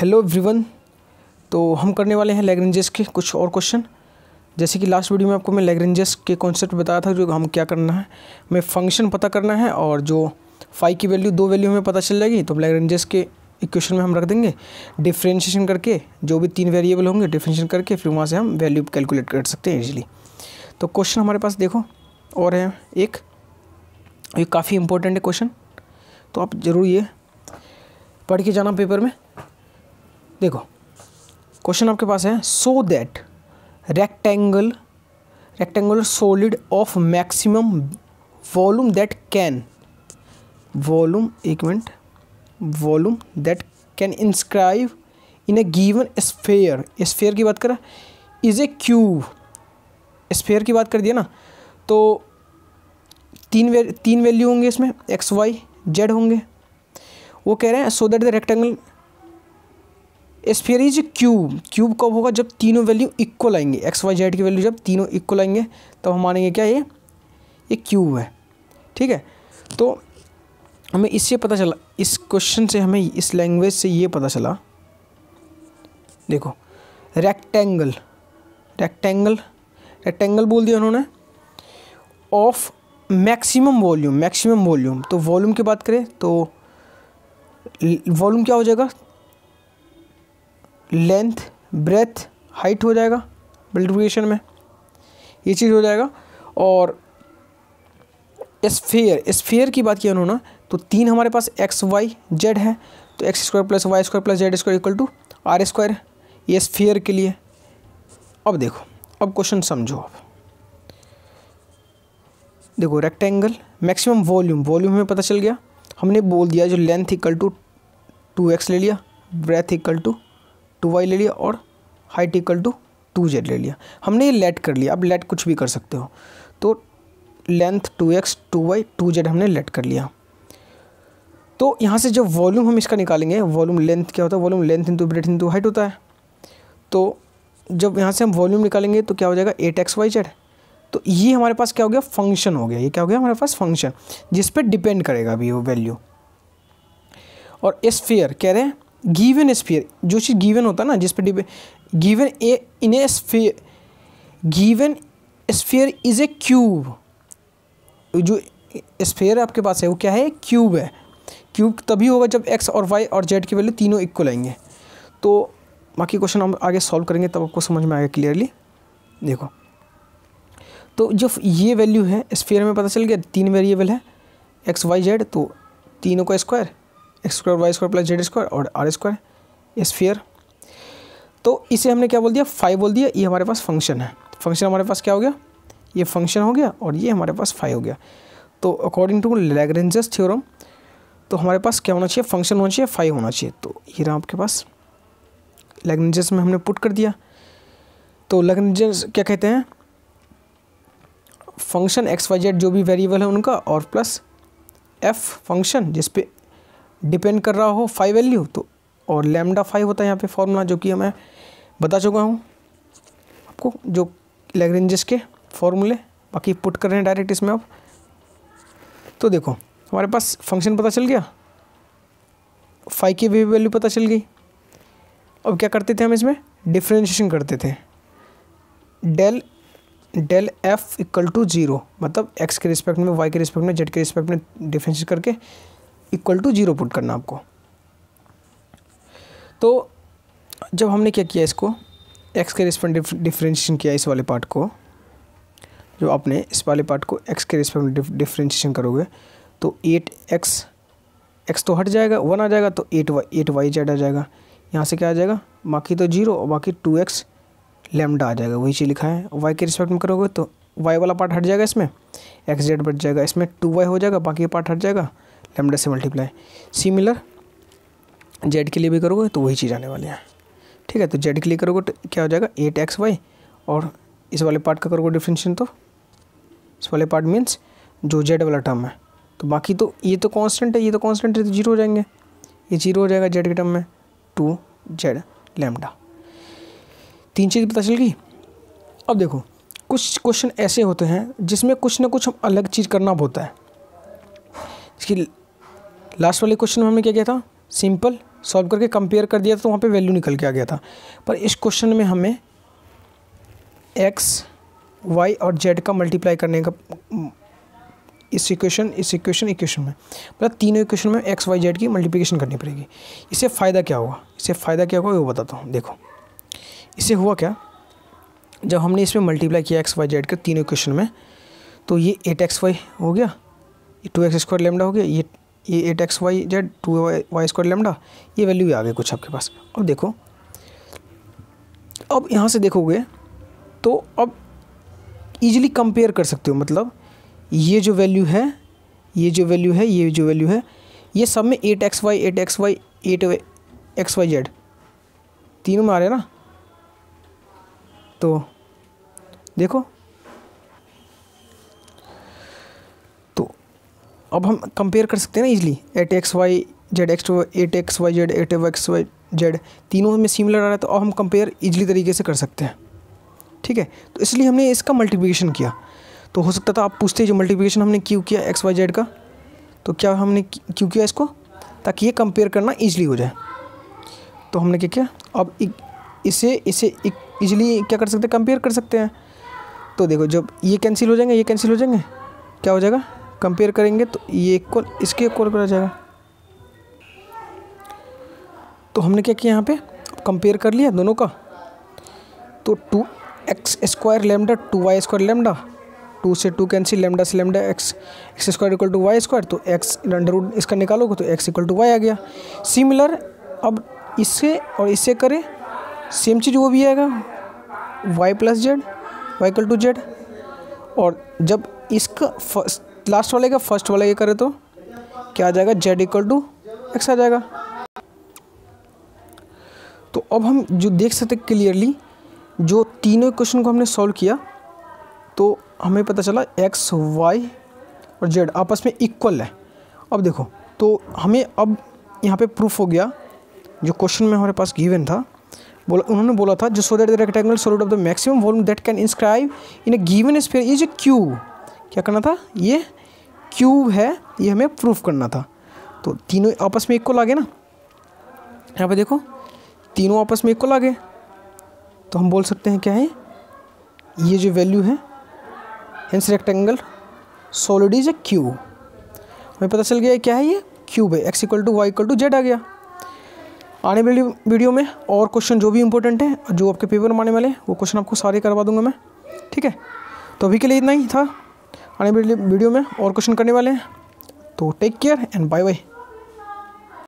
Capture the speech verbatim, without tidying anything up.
Hello everyone, तो हम करने वाले हैं लैग्रेंजेस के कुछ और क्वेश्चन। जैसे कि लास्ट वीडियो में आपको मैं लैग्रेंजेस के कॉन्सेप्ट बताया था, जो हम क्या करना है, हमें फंक्शन पता करना है और जो फाई की वैल्यू दो वैल्यू हमें पता चल जाएगी तो लैग्रेंजेस के इक्वेशन में हम रख देंगे डिफ्रेंशिएशन करके। जो भी तीन वेरिएबल होंगे डिफ्रेंशिएशन करके फिर वहाँ से हम वैल्यू कैलकुलेट कर सकते हैं ईजिली। तो क्वेश्चन हमारे पास देखो और है एक, ये काफ़ी इंपॉर्टेंट है क्वेश्चन, तो आप ज़रूर ये पढ़ के जाना पेपर में। देखो क्वेश्चन आपके पास है, so that rectangle rectangular solid of maximum volume that can volume एक minute volume that can inscribe in a given sphere. Sphere की बात करें, इज ए क्यूब। स्फेयर की बात कर दिया ना, तो तीन वे तीन वैल्यू होंगे इसमें, एक्स वाई जेड होंगे। वो कह रहे हैं so that the rectangle sphere is cube. Cube कब होगा? जब तीनों वैल्यू इक्वल आएंगे, एक्स वाई जेड की वैल्यू जब तीनों इक्वल आएंगे तब तो हम मानेंगे क्या ये ये क्यूब है। ठीक है, तो हमें इससे पता चला, इस क्वेश्चन से हमें इस लैंग्वेज से ये पता चला। देखो रेक्टेंगल रेक्टेंगल रेक्टेंगल बोल दिया उन्होंने of maximum volume maximum volume तो वॉल्यूम की बात करें तो वॉल्यूम क्या हो जाएगा? लेंथ ब्रेथ हाइट हो जाएगा मल्टीप्लिकेशन में, ये चीज़ हो जाएगा। और स्फीयर स्फीयर की बात की उन्होंने, तो तीन हमारे पास एक्स वाई जेड है, तो x square plus Y square plus Z square equal to are square, ये स्फीयर के लिए। अब देखो, अब क्वेश्चन समझो आप। देखो रेक्टेंगल मैक्सिमम वॉल्यूम वॉल्यूम हमें पता चल गया, हमने बोल दिया जो length equal to two X ले लिया, breadth equal to two Y ले लिया और height equal to two Z ले लिया। हमने ये लेट कर लिया। अब लेट कुछ भी कर सकते हो, तो length two X two Y two Z हमने लेट कर लिया। तो यहाँ से जो वॉल्यूम हम इसका निकालेंगे, वॉल्यूम लेंथ क्या होता है? Volume length into breadth into height होता है। तो जब यहाँ से हम वॉल्यूम निकालेंगे तो क्या हो जाएगा? Eight x Y z. तो ये हमारे पास क्या हो गया? फंक्शन हो गया। ये क्या हो गया हमारे पास? फंक्शन, जिस पर डिपेंड करेगा अभी वो वैल्यू। और स्फीयर कह रहे हैं गिवन स्फीयर, जो चीज़ गिवन होता है ना, जिस पर depend. Given a in a sphere, given sphere is a cube. जो स्फीयर आपके पास है वो क्या है? क्यूब है। क्यूब तभी होगा जब एक्स और वाई और जेड की वैल्यू तीनों इक्वल आएंगे। तो बाकी क्वेश्चन हम आगे सॉल्व करेंगे तब आपको समझ में आएगा क्लियरली। देखो तो जो ये वैल्यू है स्फीयर में पता चल गया, तीन वेरिएबल है एक्स वाई जेड, तो तीनों का square, x square y square plus Z square और आर स्क्वायर स्फीयर। तो इसे हमने क्या बोल दिया? फाइव बोल दिया। ये हमारे पास फंक्शन है। फंक्शन हमारे पास क्या हो गया? ये फंक्शन हो गया और ये हमारे पास फाइव हो गया। तो अकॉर्डिंग टू लैग्रेंजेस थ्योरम तो हमारे पास क्या होना चाहिए? फंक्शन होना चाहिए, फाइव होना चाहिए। तो ये रहा आपके पास, लैग्रेंजेस में हमने पुट कर दिया। तो लैग्रेंजेस क्या कहते हैं? फंक्शन एक्स वाई जेड जो भी वेरिएबल है उनका और प्लस एफ फंक्शन जिस पे डिपेंड कर रहा हो फाइव वैल्यू, तो और लैम्डा फाइव होता है यहाँ पे फॉर्मूला, जो कि मैं बता चुका हूँ आपको, जो लैग्रेंजेस के फॉर्मूले। बाकी पुट कर रहे हैं डायरेक्ट इसमें आप। तो देखो हमारे पास फंक्शन पता चल गया, फाइव की भी वैल्यू पता चल गई। अब क्या करते थे हम इसमें? डिफ्रेंशिएशन करते थे। Del del f equal to zero, मतलब एक्स के रिस्पेक्ट में वाई के रिस्पेक्ट में जेड के रिस्पेक्ट में डिफ्रेंशिएट करके इक्वल टू जीरो पुट करना आपको। तो जब हमने क्या किया, इसको एक्स के रिस्पेक्ट में डिफ्रेंशिएशन किया, इस वाले पार्ट को, जो आपने इस वाले पार्ट को एक्स के रिस्पेक्ट में डिफ्रेंशिएशन करोगे तो एट एक्स एक्स तो हट जाएगा, वन आ जाएगा, तो eight y eight y z आ जाएगा। यहाँ से क्या आ जाएगा? बाकी तो जीरो और बाकी टू एक्स लैम्डा आ जाएगा, वही चीज़ लिखा है। वाई के रिस्पेक्ट में करोगे तो वाई वाला पार्ट हट जाएगा, इसमें एक्स जेड बच जाएगा, इसमें टू वाई हो जाएगा, बाकी पार्ट हट जाएगा लैम्डा से मल्टीप्लाई। सिमिलर जेड के लिए भी करोगे तो वही चीज़ आने वाली है। ठीक है, तो जेड के लिए करोगे तो क्या हो जाएगा? एट एक्स वाई, और इस वाले पार्ट का करोगे डिफ्रेंशिएशन तो इस वाले पार्ट मीन्स जो जेड वाला टर्म है, तो बाकी तो ये तो कॉन्स्टेंट है, ये तो कॉन्स्टेंट है, तो जीरो हो जाएंगे, ये जीरो हो जाएगा जेड के टर्म में, टू जेड लैम्डा। तीन चीज़ पता चल गई। अब देखो कुछ क्वेश्चन ऐसे होते हैं जिसमें कुछ ना कुछ हम अलग चीज़ करना होता है। इसकी लास्ट वाले क्वेश्चन में हमने क्या किया था? सिंपल सॉल्व करके कंपेयर कर दिया था तो वहाँ पे वैल्यू निकल के आ गया था। पर इस क्वेश्चन में हमें एक्स वाई और जेड का मल्टीप्लाई करने का इस इक्वेशन इस इक्वेशन इक्वेशन में मतलब तीनों इक्वेशन में एक्स वाई जेड की मल्टीप्लिकेशन करनी पड़ेगी। इससे फ़ायदा क्या होगा इससे फ़ायदा क्या होगा वो बताता हूँ। देखो इससे हुआ क्या, जब हमने इसमें मल्टीप्लाई किया एक्स वाई जेड के तीनों इक्वेशन में तो ये एट एक्स वाई हो गया, टू एक्स स्क्वायर लेमडा हो गया, ये ये eight x Y z two y square lambda, ये वैल्यू भी आ गई कुछ आपके पास। अब देखो अब यहाँ से देखोगे तो अब ईजिली कंपेयर कर सकते हो, मतलब ये जो वैल्यू है ये जो वैल्यू है ये जो वैल्यू है ये सब में eight x y eight x y eight x Y z तीनों में आ रहे हैं ना। तो देखो तो अब हम कंपेयर कर सकते हैं ना easily, eight x Y z x eight x Y z eight x Y z तीनों में सिमिलर आ रहा है तो अब हम कंपेयर इजीली तरीके से कर सकते हैं। ठीक है, तो इसलिए हमने इसका मल्टीप्लिकेशन किया। तो हो सकता था आप पूछते जो मल्टीप्लिकेशन हमने क्यों किया एक्स वाई जेड का, तो क्या हमने क्यों किया इसको, ताकि ये कंपेयर करना ईजिली हो जाए। तो हमने क्या किया, अब इसे इसे ईजिली क्या कर सकते हैं कंपेयर कर सकते हैं। तो देखो जब ये कैंसिल हो जाएंगे ये कैंसिल हो जाएंगे क्या हो जाएगा, कंपेयर करेंगे तो ये इक्वल इसके इक्वल करा जाएगा। तो हमने क्या किया यहाँ पे कंपेयर कर लिया दोनों का, तो two x square lambda two y square lambda, two से टू कैंसिल, लेमडा से lambda x x square equal to y square, तो एक्स अंडर रूट इसका निकालोगे तो एक्स इक्वल टू वाई आ गया। सिमिलर अब इससे और इससे करें सेम चीज़ वो भी आएगा y plus z y equal to z, और जब इसका फर्स्ट लास्ट वाले का फर्स्ट वाले ये करें तो क्या आ जाएगा z इक्वल टू एक्स आ जाएगा। तो अब हम जो देख सकते क्लियरली जो तीनों क्वेश्चन को हमने सॉल्व किया तो हमें पता चला x, y और z आपस में इक्वल है। अब देखो तो हमें अब यहाँ पे प्रूफ हो गया जो क्वेश्चन में हमारे पास गिवन था, बोला उन्होंने बोला था जो so that the rectangular solid of the maximum volume that can inscribe in a given sphere is cube. क्या करना था, ये क्यूब है ये हमें प्रूफ करना था। तो तीनों आपस में इक्वल आ गए ना, यहाँ पे देखो तीनों आपस में इक्वल आ गए तो हम बोल सकते हैं क्या है ये जो वैल्यू है hence rectangle solid is a cube. हमें पता चल गया क्या है ये क्यूब है, x equal to y equal to z आ गया। आने वाली वीडियो में और क्वेश्चन जो भी इंपॉर्टेंट है जो आपके पेपर में आने वाले वो क्वेश्चन आपको सारे करवा दूंगा मैं। ठीक है, तो अभी के लिए इतना ही था, आने वाली वीडियो में और क्वेश्चन करने वाले हैं। तो take care and bye bye.